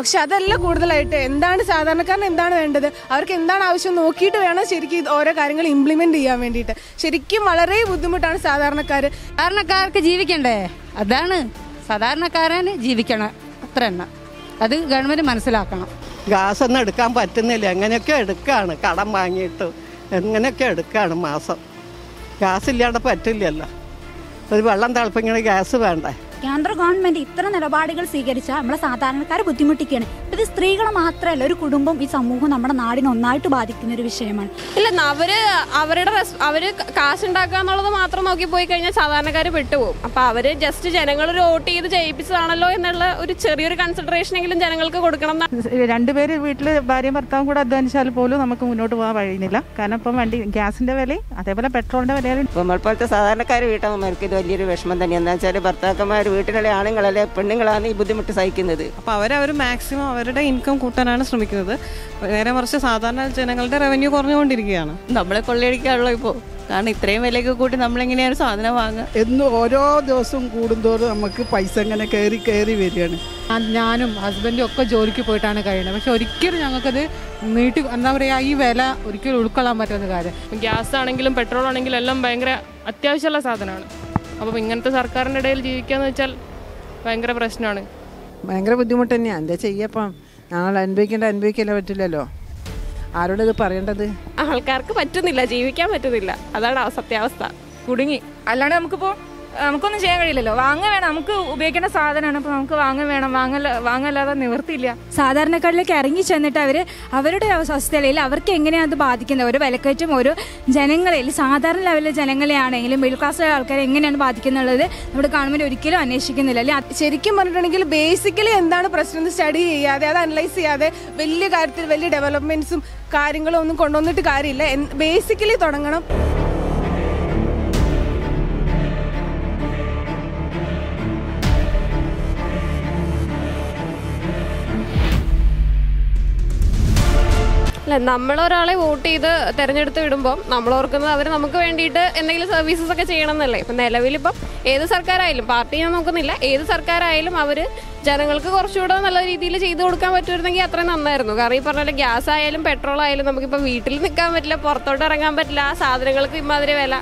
പക്ഷെ അതല്ല കൂടുതലായിട്ട് എന്താണ് സാധാരണക്കാരന് എന്താണ് വേണ്ടത്, അവർക്ക് എന്താണ് ആവശ്യം നോക്കിയിട്ട് വേണം ശരിക്കും ഓരോ കാര്യങ്ങൾ ഇംപ്ലിമെന്റ് ചെയ്യാൻ വേണ്ടിയിട്ട്. ശരിക്കും വളരെ ബുദ്ധിമുട്ടാണ് സാധാരണക്കാർ. സാധാരണക്കാർക്ക് ജീവിക്കണ്ടേ, അതാണ് സാധാരണക്കാരന് ജീവിക്കണം, അത്ര തന്നെ. അത് ഗവൺമെന്റ് മനസ്സിലാക്കണം. ഗ്യാസ് ഒന്നും എടുക്കാൻ പറ്റുന്നില്ല, എങ്ങനെയൊക്കെ എടുക്കുകയാണ്, കടം വാങ്ങിയിട്ട് എങ്ങനെയൊക്കെ എടുക്കുകയാണ് മാസം. ഗ്യാസ് ഇല്ലാണ്ട് പറ്റില്ലല്ലോ, ഒരു വെള്ളം തിളപ്പിക്കണ ഗ്യാസ് വേണ്ടേ. കേന്ദ്ര ഗവൺമെന്റ് ഇത്ര നിലപാടുകൾ സ്വീകരിച്ചാൽ നമ്മളെ സാധാരണക്കാരെ ബുദ്ധിമുട്ടിക്കുകയാണ്. ഇത് സ്ത്രീകൾ മാത്രമല്ല, ഒരു കുടുംബം, ഈ സമൂഹം നമ്മുടെ നാടിനെ ഒന്നായിട്ട് ബാധിക്കുന്ന ഒരു വിഷയമാണ്. ഇല്ലെന്ന് അവര് കാശുണ്ടാക്കുക എന്നുള്ളത് മാത്രം നോക്കി പോയി കഴിഞ്ഞാൽ സാധാരണക്കാർ പെട്ടുപോകും. അപ്പൊ അവര് ജസ്റ്റ് ജനങ്ങൾ ഒരു വോട്ട് ചെയ്ത് ജയിപ്പിച്ചതാണല്ലോ എന്നുള്ള ഒരു ചെറിയൊരു കൺസിഡറേഷനെങ്കിലും ജനങ്ങൾക്ക് കൊടുക്കണം. രണ്ടുപേര് വീട്ടില് ഭാര്യയും ഭർത്താവും കൂടെ അധ്വാനിച്ചാൽ പോലും നമുക്ക് മുന്നോട്ട് പോകാൻ കഴിയുന്നില്ല. കാരണം ഇപ്പം വണ്ടി ഗ്യാസിന്റെ വിലയും അതേപോലെ പെട്രോളിന്റെ വിലയും. നമ്മളെപ്പോഴത്തെ സാധാരണക്കാർ വീട്ടമ്മമാർക്ക് ഇത് വലിയൊരു വിഷമം തന്നെയാണ്. എന്താ വെച്ചാൽ ഭർത്താക്കന്മാർ വീട്ടിലെ ആണുങ്ങളല്ലേ പെണ്ണുങ്ങളാണ് ഈ ബുദ്ധിമുട്ട് സഹിക്കുന്നത്. അപ്പോൾ അവരവർ മാക്സിമം അവരുടെ ഇൻകം കൂട്ടാനാണ് ശ്രമിക്കുന്നത്. നേരെ മറിച്ച് സാധാരണ ജനങ്ങളുടെ റവന്യൂ കുറഞ്ഞുകൊണ്ടിരിക്കുകയാണ്. നമ്മളെ കൊള്ളയടിക്കാണല്ലോ ഇപ്പോൾ, കാരണം ഇത്രയും വിലയൊക്കെ കൂട്ടി നമ്മളെങ്ങനെയാണ് സാധനം വാങ്ങുക. എന്നും ഓരോ ദിവസവും കൂടുന്തോറും നമുക്ക് പൈസ ഇങ്ങനെ കയറി കയറി വരികയാണ്. ഞാനും ഹസ്ബൻഡും ഒക്കെ ജോലിക്ക് പോയിട്ടാണ് കഴിയുന്നത്. പക്ഷെ ഒരിക്കലും ഞങ്ങൾക്കത് നീട്ടി എന്താ പറയുക, ഈ വില ഒരിക്കലും ഉൾക്കൊള്ളാൻ പറ്റുന്ന കാര്യം. ഗ്യാസ് ആണെങ്കിലും പെട്രോൾ ആണെങ്കിലും എല്ലാം ഭയങ്കര അത്യാവശ്യമുള്ള സാധനമാണ്. അപ്പം ഇങ്ങനത്തെ സർക്കാരിൻ്റെ ഇടയിൽ ജീവിക്കാന്ന് വെച്ചാൽ ഭയങ്കര പ്രശ്നമാണ്, ഭയങ്കര ബുദ്ധിമുട്ട് തന്നെയാണ്. എന്താ ചെയ്യപ്പം ഞങ്ങൾ അനുഭവിക്കില്ല, പറ്റില്ലല്ലോ. ആരോട് ഇത് പറയേണ്ടത്? ആൾക്കാർക്ക് പറ്റുന്നില്ല, ജീവിക്കാൻ പറ്റുന്നില്ല, അതാണ് സത്യാവസ്ഥ. കുടുങ്ങി, അല്ലാണ്ട് നമുക്കൊന്നും ചെയ്യാൻ കഴിയില്ലല്ലോ. വാങ്ങാൻ വേണം, നമുക്ക് ഉപയോഗിക്കേണ്ട സാധനമാണ്. അപ്പോൾ നമുക്ക് വാങ്ങാൻ വേണം, വാങ്ങല്ലാതെ നിവർത്തിയില്ല. സാധാരണക്കാരിലേക്ക് ഇറങ്ങി ചെന്നിട്ട് അവരുടെ അവസ്ഥയിൽ അവർക്ക് എങ്ങനെയാണ് അത് ബാധിക്കുന്നത്? ഒരു വിലക്കയറ്റം ഒരു ജനങ്ങളിൽ, സാധാരണ ലെവലിലെ ജനങ്ങളെയാണെങ്കിലും മിഡിൽ ക്ലാസ്സിലെ ആൾക്കാരെ എങ്ങനെയാണ് ബാധിക്കുന്നുള്ളത് നമ്മുടെ ഗവൺമെന്റ് ഒരിക്കലും അന്വേഷിക്കുന്നില്ല. അല്ലെ, ശരിക്കും പറഞ്ഞിട്ടുണ്ടെങ്കിൽ ബേസിക്കലി എന്താണ് പ്രശ്നം സ്റ്റഡി ചെയ്യാതെ, അത് അനലൈസ് ചെയ്യാതെ വലിയ കാര്യത്തിൽ വലിയ ഡെവലപ്മെന്റ്സും കാര്യങ്ങളും ഒന്നും കൊണ്ടുവന്നിട്ട് കാര്യമില്ല. ബേസിക്കലി തുടങ്ങണം. നമ്മളൊരാളെ വോട്ട് ചെയ്ത് തെരഞ്ഞെടുത്ത് വിടുമ്പോൾ നമ്മളോർക്കുന്നത് അവർ നമുക്ക് വേണ്ടിയിട്ട് എന്തെങ്കിലും സർവീസസ് ഒക്കെ ചെയ്യണം എന്നല്ലേ. ഇപ്പം നിലവിലിപ്പം ഏത് സർക്കാരായാലും, പാർട്ടി ഞാൻ നോക്കുന്നില്ല, ഏത് സർക്കാരായാലും അവർ ജനങ്ങൾക്ക് കുറച്ചുകൂടെ നല്ല രീതിയിൽ ചെയ്തു കൊടുക്കാൻ പറ്റുമായിരുന്നെങ്കിൽ അത്രയും നന്നായിരുന്നു. കാരണം ഈ പറഞ്ഞ പോലെ ഗ്യാസ് ആയാലും പെട്രോൾ ആയാലും നമുക്കിപ്പോൾ വീട്ടിൽ നിൽക്കാൻ പറ്റില്ല, പുറത്തോട്ട് ഇറങ്ങാൻ പറ്റില്ല, ആ സാധനങ്ങൾക്ക് ഇമ്മാതിരി വില.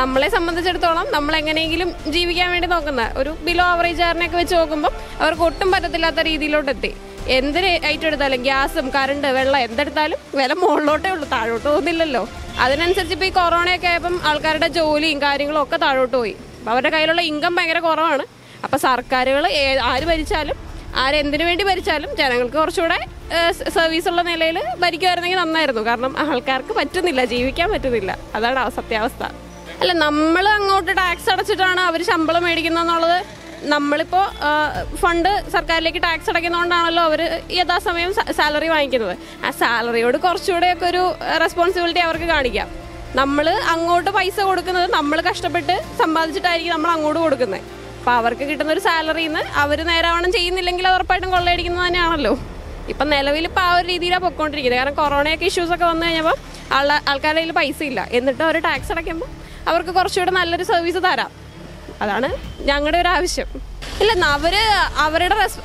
നമ്മളെ സംബന്ധിച്ചിടത്തോളം നമ്മളെങ്ങനെയെങ്കിലും ജീവിക്കാൻ വേണ്ടി നോക്കുന്ന ഒരു ബിലോ ആവറേജാറിനെയൊക്കെ വെച്ച് നോക്കുമ്പോൾ അവർക്ക് ഒട്ടും പറ്റത്തില്ലാത്ത രീതിയിലോട്ടെത്തി. എന്തിന് ഐറ്റം എടുത്താലും, ഗ്യാസും കറണ്ട് വെള്ളം എന്തെടുത്താലും വില മുകളിലോട്ടേ ഉള്ളൂ, താഴോട്ട് പോകുന്നില്ലല്ലോ. അതിനനുസരിച്ച് ഇപ്പോൾ ഈ കൊറോണയൊക്കെ ആയപ്പം ആൾക്കാരുടെ ജോലിയും കാര്യങ്ങളും ഒക്കെ താഴോട്ട് പോയി. അപ്പോൾ അവരുടെ കയ്യിലുള്ള ഇൻകം ഭയങ്കര കുറവാണ്. അപ്പോൾ സർക്കാരുകൾ ആര് ഭരിച്ചാലും ആരെന്തിനു വേണ്ടി ഭരിച്ചാലും ജനങ്ങൾക്ക് കുറച്ചുകൂടെ സർവീസുള്ള നിലയിൽ ഭരിക്കുമായിരുന്നെങ്കിൽ നന്നായിരുന്നു. കാരണം ആൾക്കാർക്ക് പറ്റുന്നില്ല, ജീവിക്കാൻ പറ്റുന്നില്ല, അതാണ് സത്യാവസ്ഥ. അല്ല, നമ്മൾ അങ്ങോട്ട് ടാക്സ് അടച്ചിട്ടാണ് അവർ ശമ്പളം മേടിക്കുന്നതെന്നുള്ളത്. നമ്മളിപ്പോൾ ഫണ്ട് സർക്കാരിലേക്ക് ടാക്സ് അടയ്ക്കുന്നതുകൊണ്ടാണല്ലോ അവർ യഥാസമയം സാലറി വാങ്ങിക്കുന്നത്. ആ സാലറിയോട് കുറച്ചുകൂടെയൊക്കെ ഒരു റെസ്പോൺസിബിലിറ്റി അവർക്ക് കാണിക്കാം. നമ്മൾ അങ്ങോട്ട് പൈസ കൊടുക്കുന്നത് നമ്മൾ കഷ്ടപ്പെട്ട് സമ്പാദിച്ചിട്ടായിരിക്കും നമ്മൾ അങ്ങോട്ട് കൊടുക്കുന്നത്. അപ്പോൾ അവർക്ക് കിട്ടുന്ന ഒരു സാലറിയിൽ നിന്ന് അവർ നേരാവണ്ണം ചെയ്യുന്നില്ലെങ്കിൽ അത് ഉറപ്പായിട്ടും കൊള്ളയടിക്കുന്നത് തന്നെയാണല്ലോ. ഇപ്പം നിലവിൽ ഇപ്പോൾ ആ ഒരു രീതിയിലാണ് പൊയ്ക്കൊണ്ടിരിക്കുന്നത്. കാരണം കൊറോണയൊക്കെ ഇഷ്യൂസൊക്കെ വന്നു കഴിഞ്ഞപ്പോൾ ആൾക്കാരുടെ കയ്യിൽ പൈസ ഇല്ല, എന്നിട്ട് അവർ ടാക്സ് അടയ്ക്കുമ്പോൾ അവർക്ക് കുറച്ചുകൂടെ നല്ലൊരു സർവീസ് തരാം, അതാണ് ഞങ്ങളുടെ ഒരു ആവശ്യം. ഇല്ലെന്ന്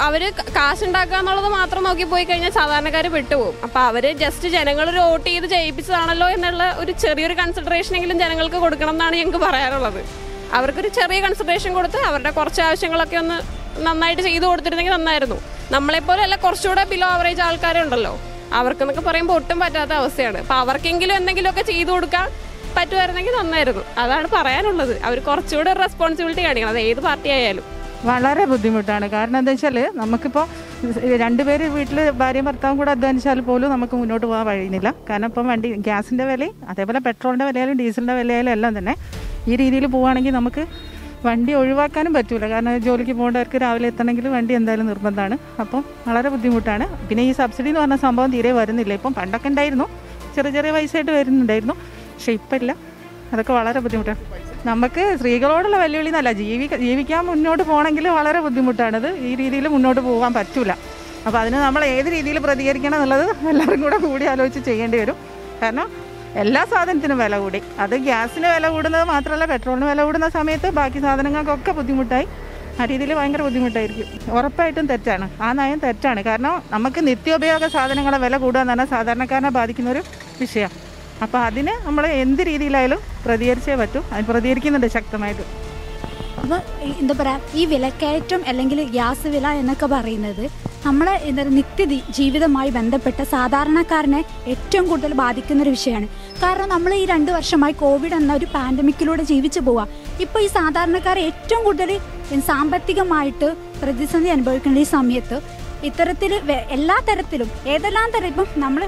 അവര് കാശുണ്ടാക്കുക എന്നുള്ളത് മാത്രം നോക്കി പോയി കഴിഞ്ഞാൽ സാധാരണക്കാർ പെട്ടുപോകും. അപ്പോൾ അവര് ജസ്റ്റ് ജനങ്ങളൊരു വോട്ട് ചെയ്ത് ജയിപ്പിച്ചതാണല്ലോ എന്നുള്ള ഒരു ചെറിയൊരു കൺസിഡറേഷനെങ്കിലും ജനങ്ങൾക്ക് കൊടുക്കണം എന്നാണ് ഞങ്ങൾക്ക് പറയാനുള്ളത്. അവർക്കൊരു ചെറിയ കൺസിഡറേഷൻ കൊടുത്ത് അവരുടെ കുറച്ച് ആവശ്യങ്ങളൊക്കെ ഒന്ന് നന്നായിട്ട് ചെയ്തു കൊടുത്തിരുന്നെങ്കിൽ നന്നായിരുന്നു. നമ്മളെപ്പോലെ അല്ല, കുറച്ചുകൂടെ ബിലോ ആവറേജ് ആൾക്കാരുണ്ടല്ലോ, അവർക്കെന്നൊക്കെ പറയുമ്പോൾ ഒട്ടും പറ്റാത്ത അവസ്ഥയാണ്. അപ്പോൾ അവർക്കെങ്കിലും എന്തെങ്കിലുമൊക്കെ ചെയ്തു കൊടുക്കാം പറ്റുമായിരുന്നെങ്കിൽ നന്നായിരുന്നു, അതാണ് പറയാനുള്ളത്. അവർ കുറച്ചുകൂടെ ഒരു റെസ്പോൺസിബിലിറ്റി കാണിക്കണം, അത് ഏത് പാർട്ടി ആയാലും. വളരെ ബുദ്ധിമുട്ടാണ്. കാരണം എന്താ വെച്ചാൽ നമുക്കിപ്പോൾ രണ്ടുപേര് വീട്ടിൽ ഭാര്യയും ഭർത്താവും കൂടെ അധ്വാനിച്ചാൽ പോലും നമുക്ക് മുന്നോട്ട് പോകാൻ കഴിയുന്നില്ല. കാരണം ഇപ്പം വണ്ടി ഗ്യാസിൻ്റെ വിലയും അതേപോലെ പെട്രോളിൻ്റെ വിലയായാലും ഡീസലിൻ്റെ വിലയായാലും എല്ലാം തന്നെ ഈ രീതിയിൽ പോവുകയാണെങ്കിൽ നമുക്ക് വണ്ടി ഒഴിവാക്കാനും പറ്റില്ല. കാരണം ജോലിക്ക് പോകേണ്ടവർക്ക് രാവിലെ എത്തണമെങ്കിൽ വണ്ടി എന്തായാലും നിർബന്ധമാണ്. അപ്പം വളരെ ബുദ്ധിമുട്ടാണ്. പിന്നെ ഈ സബ്സിഡി എന്ന് പറഞ്ഞ സംഭവം തീരെ വരുന്നില്ല. ഇപ്പം പണ്ടൊക്കെ ഉണ്ടായിരുന്നു, ചെറിയ ചെറിയ പൈസയായിട്ട് വരുന്നുണ്ടായിരുന്നു, പക്ഷെ ഇപ്പം ഇല്ല. അതൊക്കെ വളരെ ബുദ്ധിമുട്ടാണ്. നമുക്ക് സ്ത്രീകളോടുള്ള വെല്ലുവിളി എന്നല്ല, ജീവിക്കാൻ മുന്നോട്ട് പോകണമെങ്കിൽ വളരെ ബുദ്ധിമുട്ടാണത്. ഈ രീതിയിൽ മുന്നോട്ട് പോകാൻ പറ്റില്ല. അപ്പോൾ അതിന് നമ്മൾ ഏത് രീതിയിൽ പ്രതികരിക്കണം എന്നുള്ളത് എല്ലാവരും കൂടി ആലോചിച്ച് ചെയ്യേണ്ടി വരും. കാരണം എല്ലാ സാധനത്തിനും വില കൂടി. അത് ഗ്യാസിന് വില കൂടുന്നത് മാത്രമല്ല, പെട്രോളിന് വില കൂടുന്ന സമയത്ത് ബാക്കി സാധനങ്ങൾക്കൊക്കെ ബുദ്ധിമുട്ടായി. രീതിയിൽ ഭയങ്കര ബുദ്ധിമുട്ടായിരിക്കും. ഉറപ്പായിട്ടും തെറ്റാണ്, ആ നയം തെറ്റാണ്. കാരണം നമുക്ക് നിത്യോപയോഗ സാധനങ്ങളെ വില കൂടാൻ തന്നെ സാധാരണക്കാരനെ ബാധിക്കുന്നൊരു വിഷയമാണ്. അപ്പോൾ അതിന് നമ്മൾ എന്ത് രീതിയിലായാലും പ്രതികരിച്ചേ പറ്റും. അതിന് പ്രതികരിക്കുന്നുണ്ട് ശക്തമായിട്ട്. അപ്പോൾ എന്താ പറയുക, ഈ വിലക്കയറ്റം അല്ലെങ്കിൽ ഗ്യാസ് വില എന്നൊക്കെ പറയുന്നത് നമ്മളെ എന്താ നിത്യ ജീവിതമായി ബന്ധപ്പെട്ട സാധാരണക്കാരനെ ഏറ്റവും കൂടുതൽ ബാധിക്കുന്നൊരു വിഷയമാണ്. കാരണം നമ്മൾ ഈ 2 വർഷമായി കോവിഡ് എന്ന ഒരു പാൻഡമിക്കിലൂടെ ജീവിച്ചു പോവാം. ഇപ്പോൾ ഈ സാധാരണക്കാരെ ഏറ്റവും കൂടുതൽ സാമ്പത്തികമായിട്ട് പ്രതിസന്ധി അനുഭവിക്കുന്ന ഈ സമയത്ത് ഇത്തരത്തിൽ എല്ലാ തരത്തിലും ഏതെല്ലാം തരം ഇപ്പം നമ്മൾ